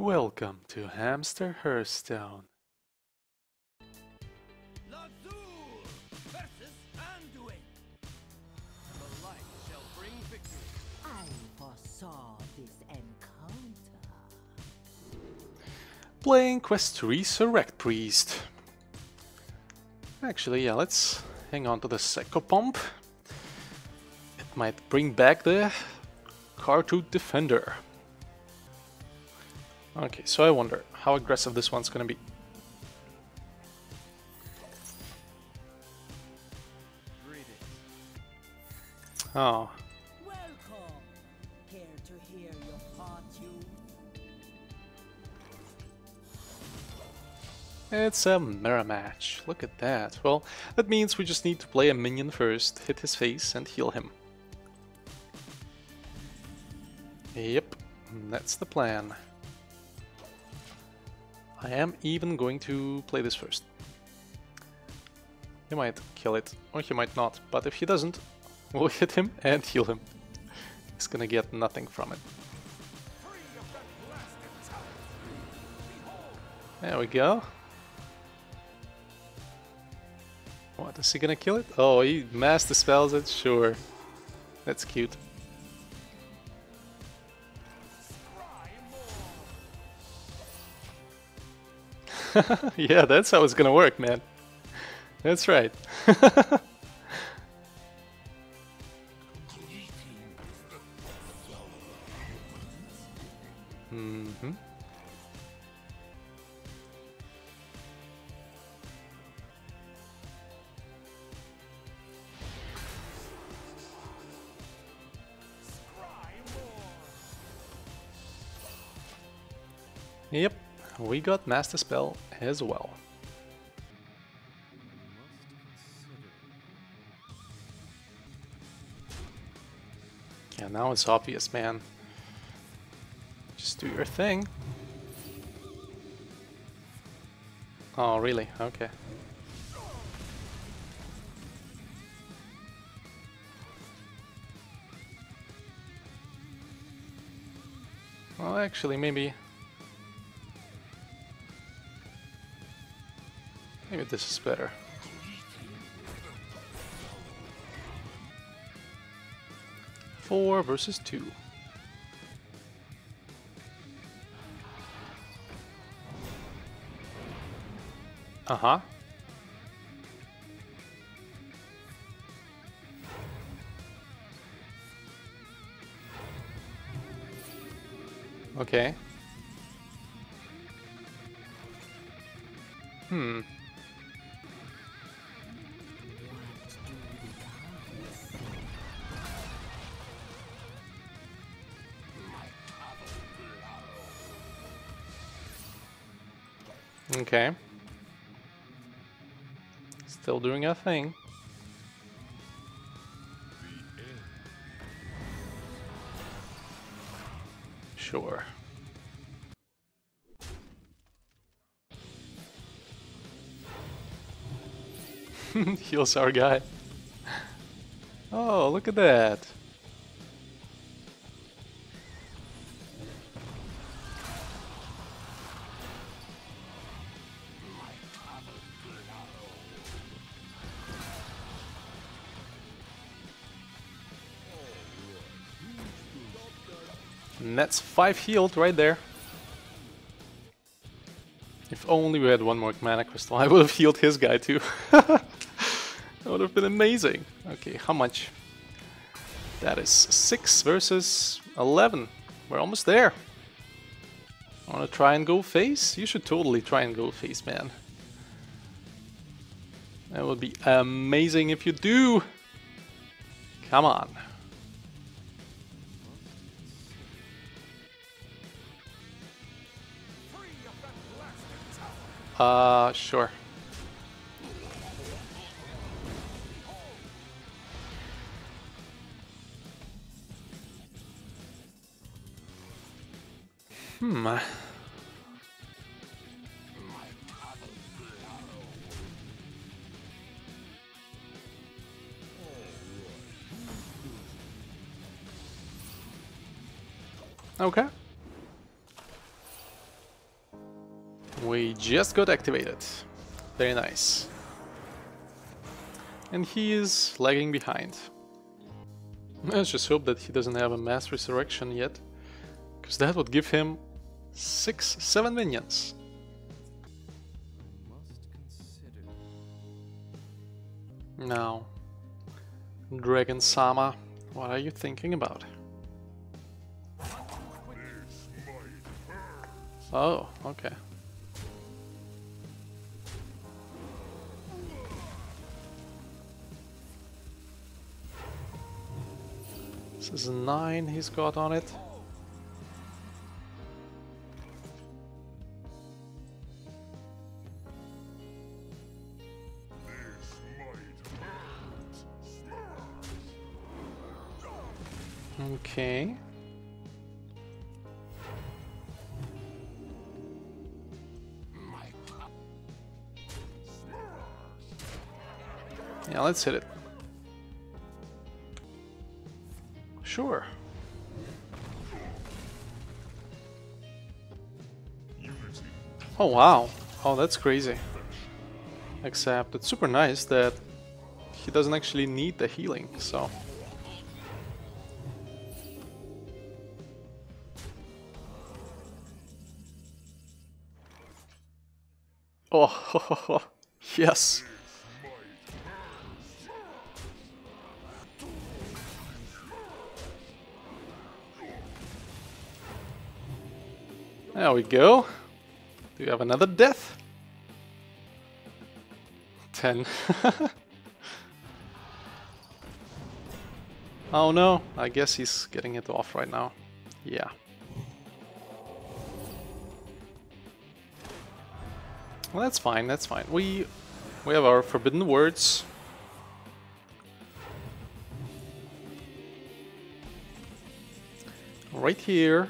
Welcome to Hamster Hearthstone. Playing Quest Resurrect Priest. Actually, yeah, let's hang on to the Seco Pump. It might bring back the Cartridge Defender. Okay, so I wonder how aggressive this one's gonna be. Oh. It's a mirror match, look at that. Well, that means we just need to play a minion first, hit his face and heal him. Yep, that's the plan. I am even going to play this first. He might kill it, or he might not, but if he doesn't, we'll hit him and heal him. He's gonna get nothing from it. There we go. What, is he gonna kill it? Oh, he mass dispels it? Sure. That's cute. Yeah, that's how it's gonna work, man. That's right. Mm-hmm. Yep, we got master spell as well. Yeah, now it's obvious, man. Just do your thing. Oh, really? Okay. Well, actually, maybe this is better. Four versus two. Uh-huh. Okay. Hmm. Okay. Still doing our thing. Sure. Heals our guy. Oh, look at that. And that's 5 healed right there. If only we had one more mana crystal, I would have healed his guy too. That would have been amazing. Okay, how much? That is 6 versus 11. We're almost there. Wanna try and go face? You should totally try and go face, man. That would be amazing if you do. Come on. Sure. Okay. We just got activated. Very nice. And he is lagging behind. Let's just hope that he doesn't have a mass resurrection yet, because that would give him 6-7 minions. Now, Dragon Sama, what are you thinking about? Oh, okay. This is 9 he's got on it. Okay. Yeah, let's hit it. Sure. Oh wow. Oh, that's crazy. Except it's super nice that he doesn't actually need the healing, so... Oh, yes. There we go. Do you have another death? 10. Oh no, I guess he's getting it off right now. Yeah. Well, that's fine, that's fine. We have our forbidden words. Right here.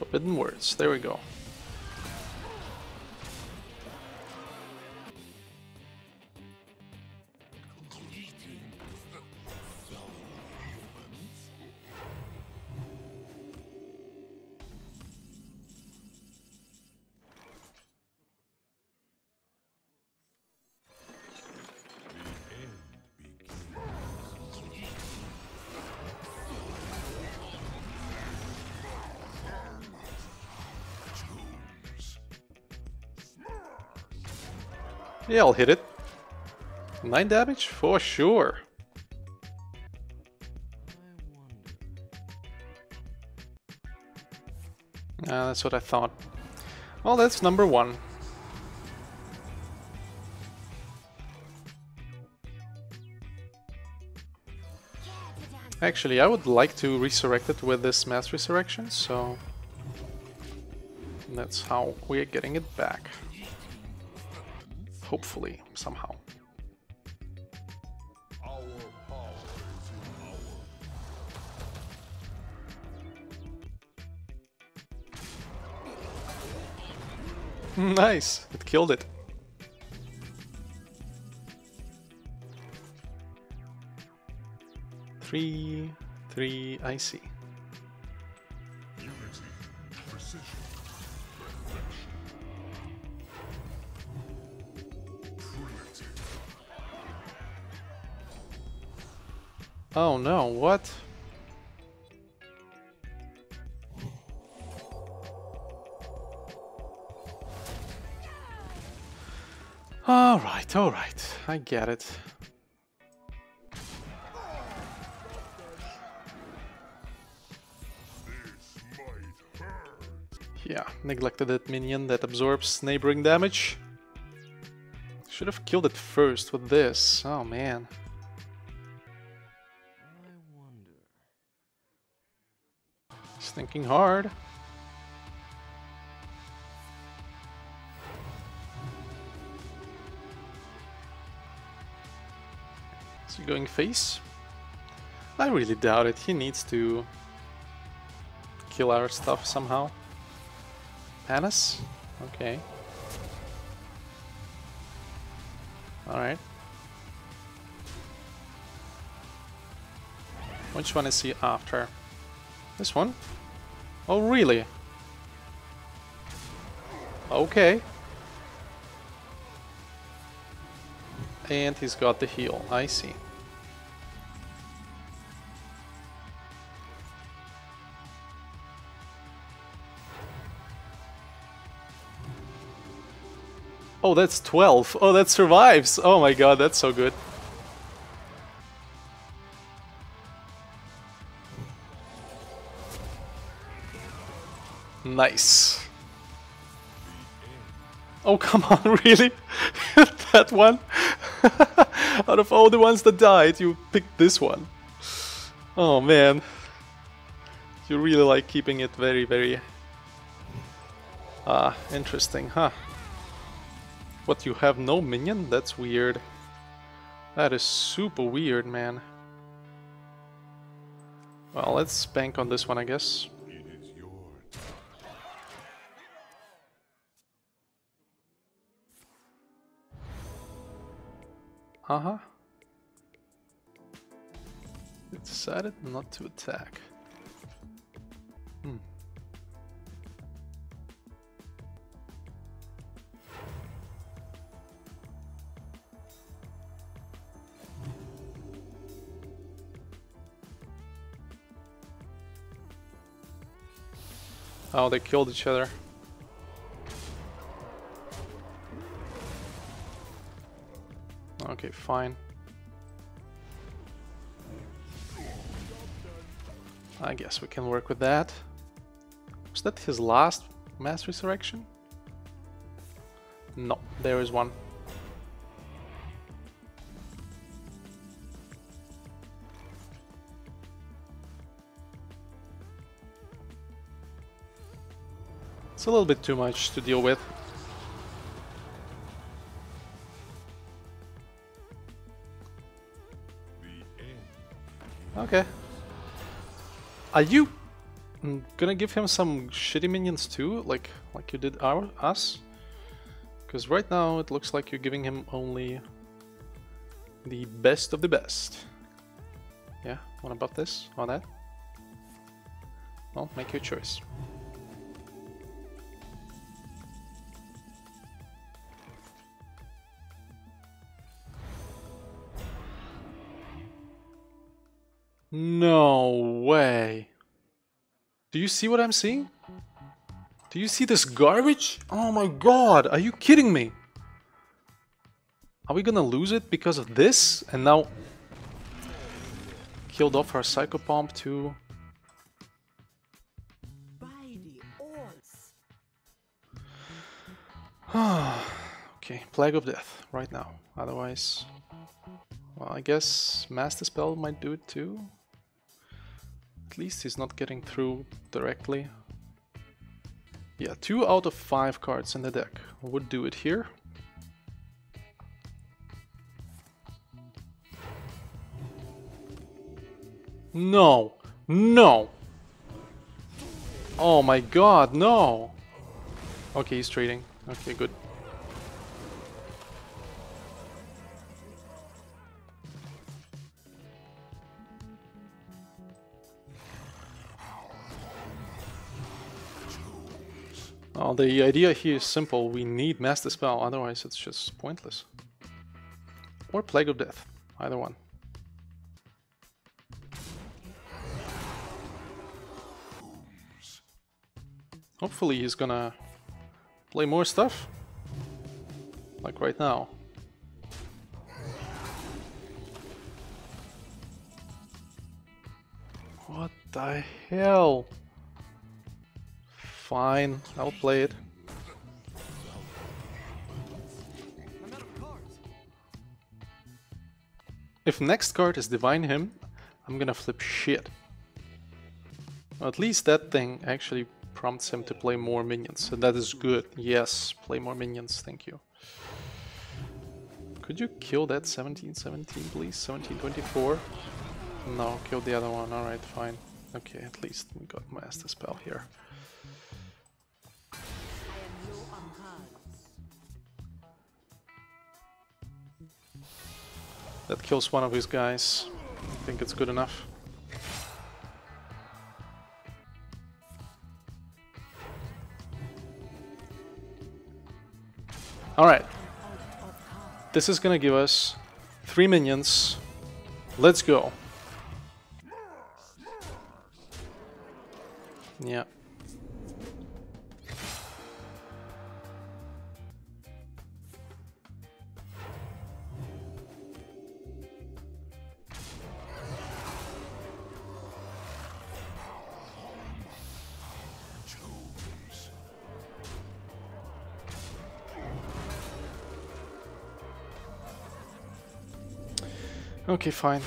Forbidden words, there we go. Yeah, I'll hit it. 9 damage for sure. That's what I thought. Well, that's number 1. Actually, I would like to resurrect it with this mass resurrection, so... that's how we're getting it back. Hopefully, somehow. Nice! It killed it. Three, I see. Oh no, what? Alright, I get it. Yeah, neglected that minion that absorbs neighboring damage. Should have killed it first with this, oh man. Thinking hard. Is he going face? I really doubt it. He needs to kill our stuff somehow. Panis? Okay. Alright. Which one is he after? This one? Oh, really? Okay. And he's got the heal, I see. Oh, that's 12. Oh, that survives. Oh my god, that's so good. Nice. Oh, come on, really? That one? Out of all the ones that died, you picked this one. Oh man. You really like keeping it very, very... interesting, huh? What, you have no minion? That's weird. That is super weird, man. Well, let's bank on this one, I guess. Uh-huh. They decided not to attack. Hmm. Oh, they killed each other. Okay, fine. I guess we can work with that. Was that his last mass resurrection? No, there is one. It's a little bit too much to deal with. Okay. Are you gonna give him some shitty minions too, like you did us? Because right now it looks like you're giving him only the best of the best. Yeah, one above this, or that. Well, make your choice. No way. Do you see what I'm seeing? Do you see this garbage? Oh my god, are you kidding me? Are we gonna lose it because of this? And now killed off our psychopomp too. Okay, Plague of Death right now. Otherwise, well, I guess mass dispel might do it too. At least he's not getting through directly. Yeah, 2 out of 5 cards in the deck would do it here. No! No! Oh my god, no! Okay, he's trading. Okay, good. Oh, the idea here is simple, we need mass dispel, otherwise it's just pointless. Or Plague of Death, either one. Hopefully he's gonna play more stuff, like right now. What the hell? Fine, I'll play it. If next card is Divine Hymn, I'm gonna flip shit. Well, at least that thing actually prompts him to play more minions, and that is good. Yes, play more minions, thank you. Could you kill that 1717 please? 1724? No, kill the other one, alright, fine. Okay, at least we got master spell here. That kills one of his guys. I think it's good enough. Alright. This is gonna give us 3 minions. Let's go. Yeah. Okay, fine.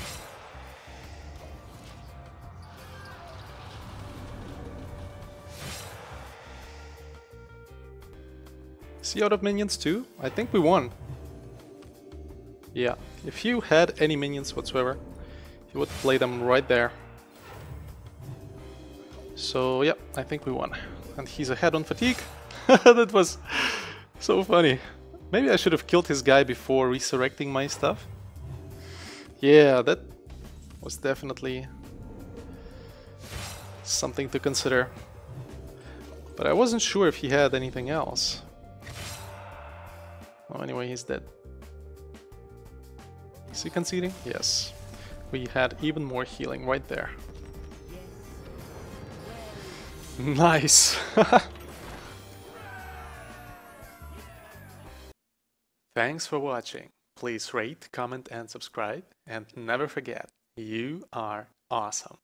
Is he out of minions too? I think we won. Yeah, if you had any minions whatsoever, you would play them right there. So yeah, I think we won. And he's ahead on fatigue. That was so funny. Maybe I should have killed his guy before resurrecting my stuff. Yeah, that was definitely something to consider. But I wasn't sure if he had anything else. Oh, anyway, he's dead. Is he conceding? Yes. We had even more healing right there. Nice! Thanks for watching. Please rate, comment and subscribe, and never forget, you are awesome!